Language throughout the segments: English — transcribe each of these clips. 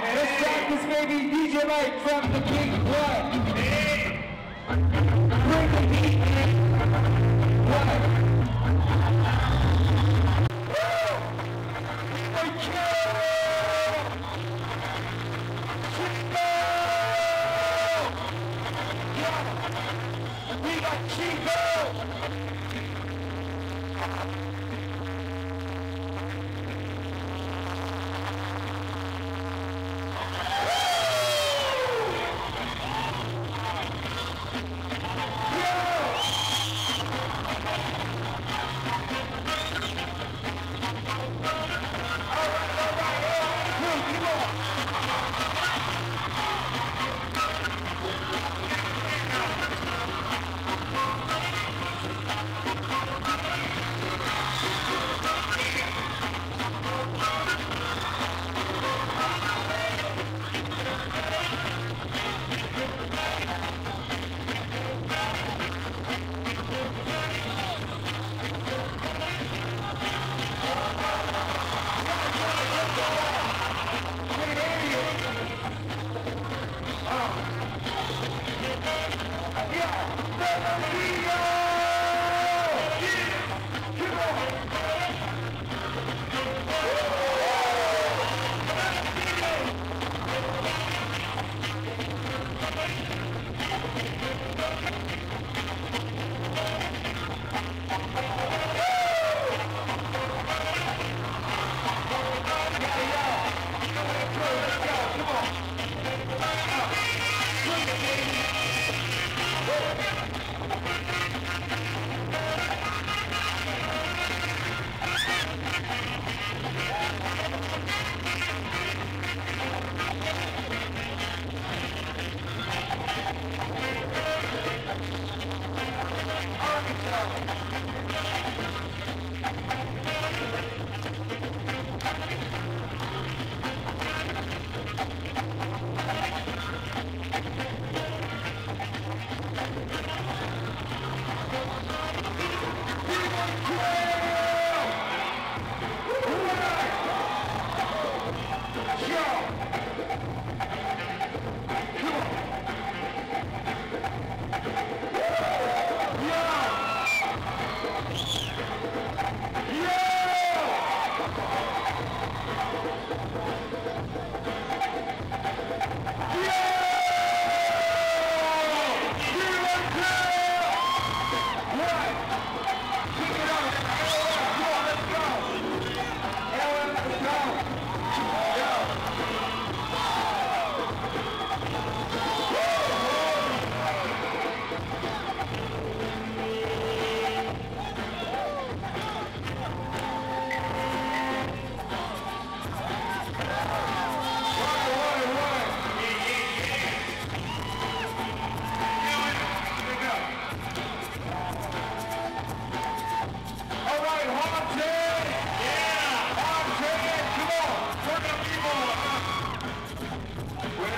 Let's rock this baby, DJ Mike from the Big Blood. Bring the heat, man. Woo! We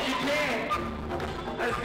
if you can. Let's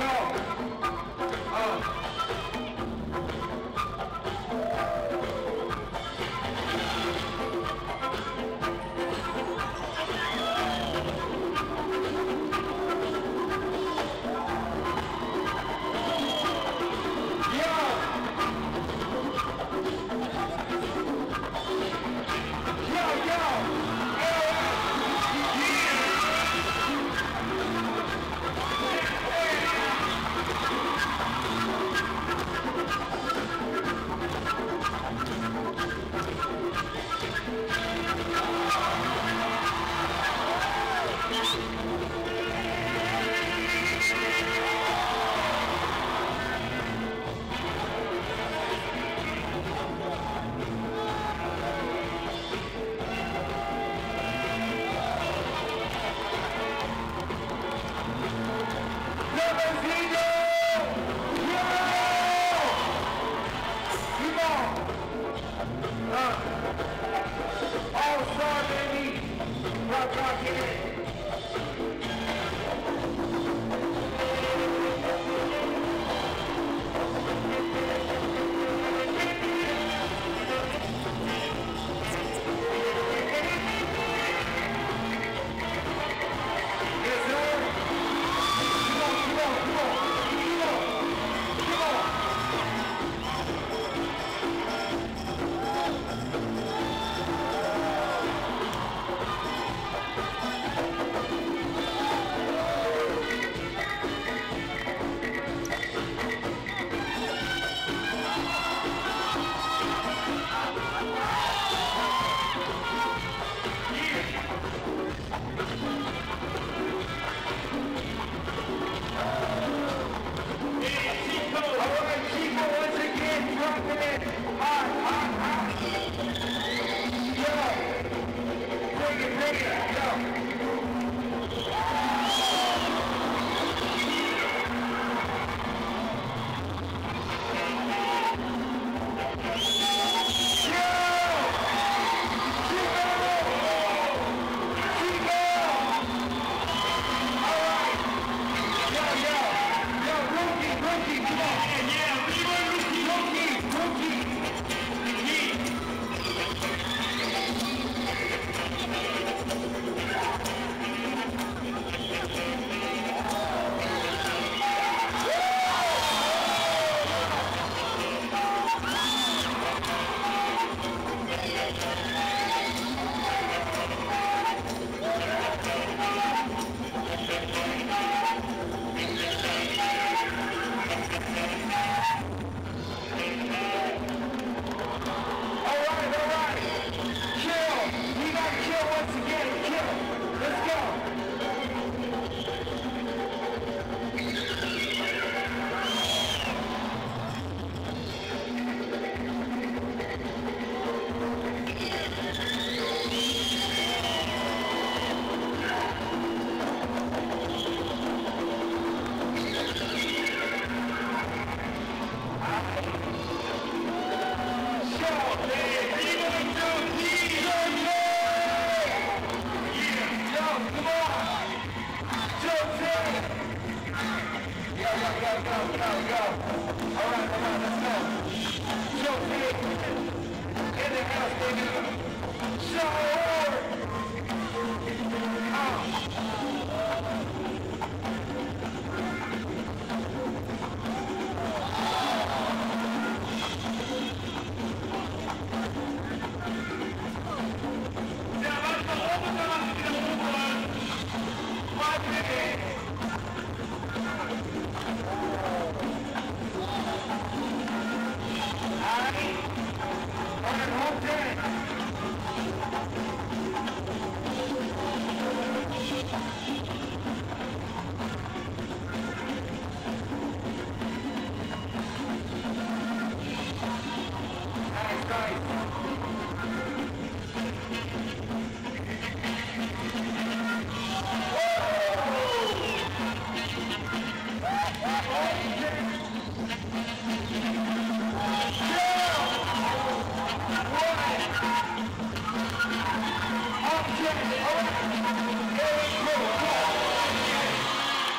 go.